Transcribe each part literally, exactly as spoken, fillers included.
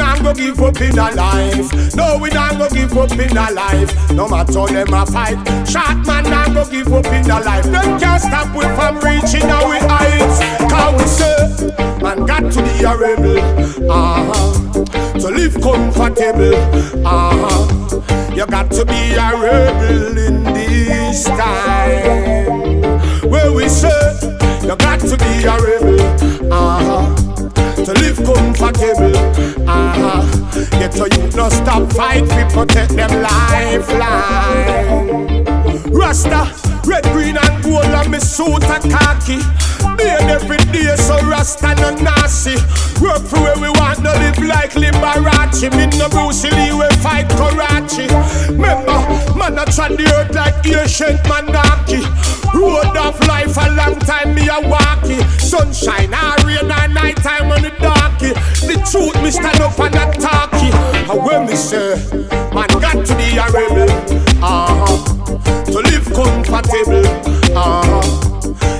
not go give up in our life. No, we not go give up in our life. No matter them a fight, shot man not go give up in our life. Them can't stop we from reaching our heights. Can we say, man got to be a rebel, uh-huh. To live comfortable, uh-huh. You got to be a rebel in this time. Where we say, you got to be a rebel, uh-huh. To live comfortable, ah, uh-huh. Get to you, no stop fight, we protect them lifeline. Rasta, red, green and gold and me suit and khaki. Day and every day, so Rasta no nasty. Work for where we want, no live like Liberace. Me no Bruce Lee, we fight Karachi. Remember, man a trod the earth like ancient monarchy. Road of life a long time, me a walkie. Sunshine, ah, rain and night time on the darky. The truth, me stand up and a talkie. And when me say, man got to be a rebel, uh-huh. To live comfortable, uh-huh.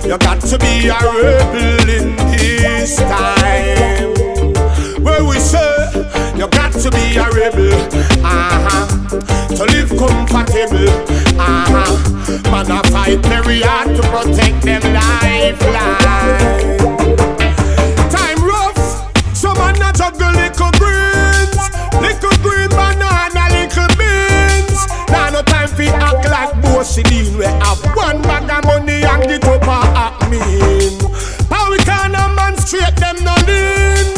You got to be a rebel in this time. Where we say, you got to be a rebel, uh-huh. To live comfortable, uh-huh. Man a fight very hard to protect them lifeline. Time rough, so man a juggle little greens. Little green banana, little beans. Now no time for act like Bosidine. We have one bag of money and the top of mean. How we can a man straight them no lean.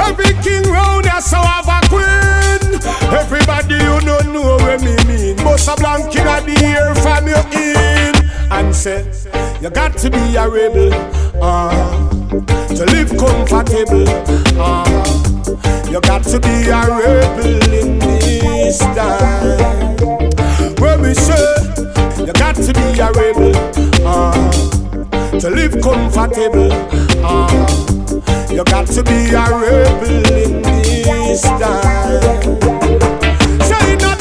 Every king round here so have a queen. Everybody you don't know what me mean. Most a blank king of the air from your in and say, you got to be a rebel, uh, to live comfortable, uh, you got to be a rebel in this time. When we say, you got to be a rebel, uh, to live comfortable, uh, you got to be a rebel in this time.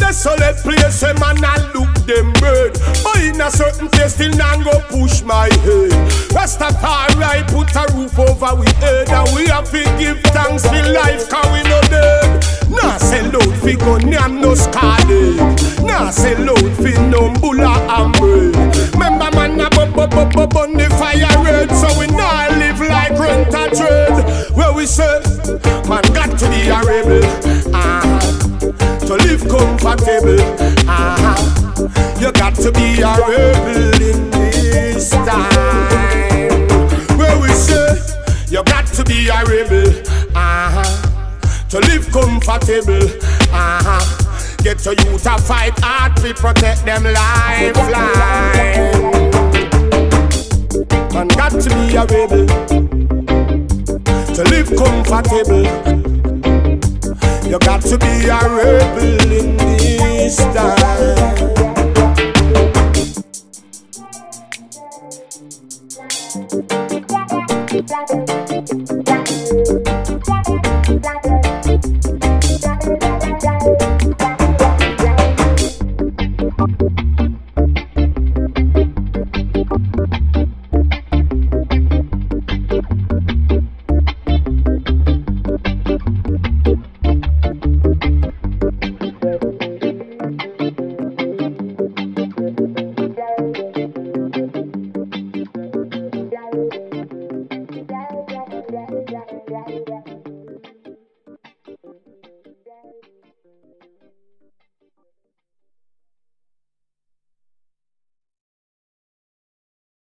So let's place them and I look them bird. But in a certain place still none go push my head. Rastafari put a roof over we head. And we have to give thanks for life, cause we no dead. Nah say loud fi gun, I'm no scarred. Nah say loud fi no bulla and bread. Remember man a bub bub bub bub on the fire red. So we nah live like rent a trade. Where we say, man got to be a rebel, ah. To live comfortable, ah, you got to be a rebel in this time. Where we say, you got to be a rebel, ah, to live comfortable, ah, get to you to fight hard to protect them lifeline. Man got to be a rebel, to live comfortable. You got to be a rebel in this time.